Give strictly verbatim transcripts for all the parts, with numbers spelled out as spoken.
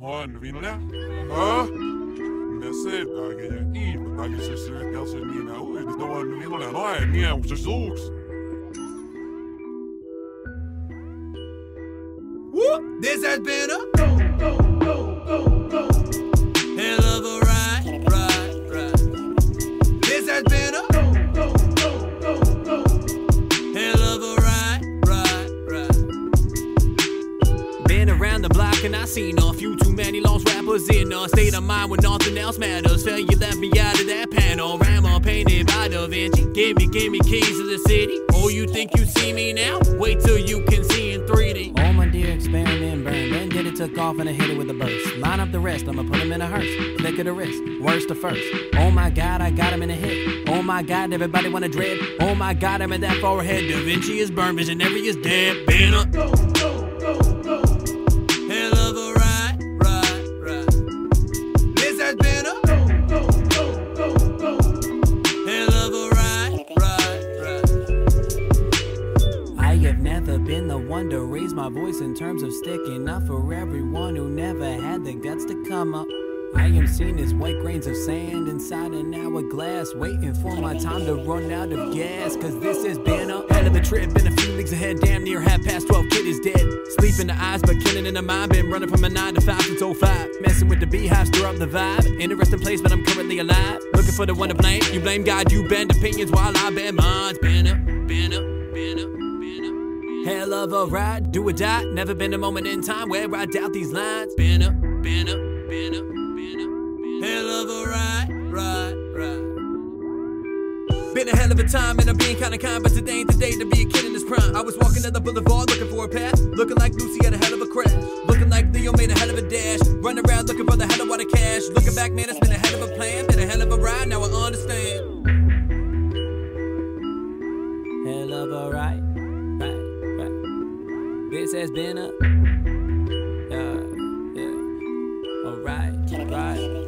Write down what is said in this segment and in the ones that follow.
One winner? Huh? The same target. Even target is the same. Now it's the one winner. No, I'm not. It's six. Whoop! This has been a go, go, go, go, go. Hell of a ride, ride, ride. This has been a go, go, go, go, go. Hell of a ride, ride, ride. Been around the block and I seen a few too many lost rappers in a state of mind when nothing else matters. Failure left me out of that panorama painted by Da Vinci. Give me, give me keys to the city. Oh, you think you see me now? Wait till you can see in three D. Oh my dear, expand and burn. Then did it, took off and I hit it with a burst. Line up the rest, I'ma put him in a hearse. Click of the wrist, worst to first. Oh my God, I got him in a hit. Oh my God, everybody wanna dread. Oh my God, I'm in that forehead. Da Vinci is burned, visionary is dead. Been a go, go, go, go. Hell of a ride, ride, ride. This has been a go, go, go, go, go. Hell of a ride, ride, ride. I have never been the one to raise my voice in terms of sticking up for everyone who never had the guts to come up. I am seen as white grains of sand inside an hourglass, waiting for my time to run out of gas. Cause this has been a hell of a trip, been a few leagues ahead, damn near half past twelve, kid is dead. Sleep in the eyes, but killing in the mind. Been running from a nine to five since oh five. Messing with the beehive, stir up the vibe. Interesting place, but I'm currently alive. Looking for the one to blame. You blame God, you bend opinions while I bend mine. Been up, been up, been up, been up. Hell of a ride, do or die. Never been a moment in time where I doubt these lines. Been up, been up, been up. Hell of a ride, ride, ride. Been a hell of a time and I'm being kinda kind, but today ain't the day to be a kid in this prime. I was walking down the boulevard looking for a path, looking like Lucy had a hell of a crash, looking like Leo made a hell of a dash, running around looking for the hell of a lot of cash. Looking back, man, it's been a hell of a plan, been a hell of a ride, now I understand. Hell of a ride, ride, ride. This has been a, yeah, yeah, a ride, ride.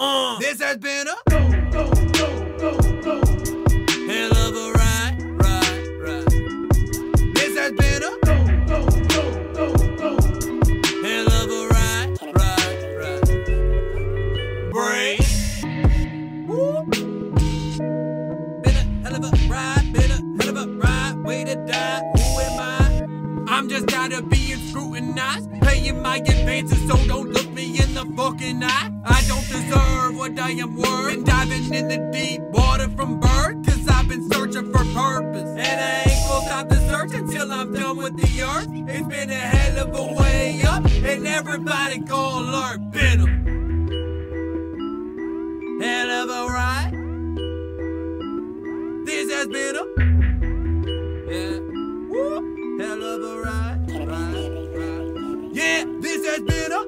Uh, this has been a go, go, go, go, go. Hell of a ride, ride, ride. This has been a go, go, go, go, go. Hell of a ride, ride, ride. Break. Woo. Been a hell of a ride, been a hell of a ride. Way to die, who am I? I'm just tired of being scrutinized, paying my advances, so don't look me in the fucking eye. I don't deserve what I am worth. Been diving in the deep water from birth, cause I've been searching for purpose, and I ain't gonna stop the search until I'm done with the earth. It's been a hell of a way up, and everybody gon' learn. Been a hell of a ride. This has been a, yeah, woo, hell of a ride, ride, ride. Yeah, this has been a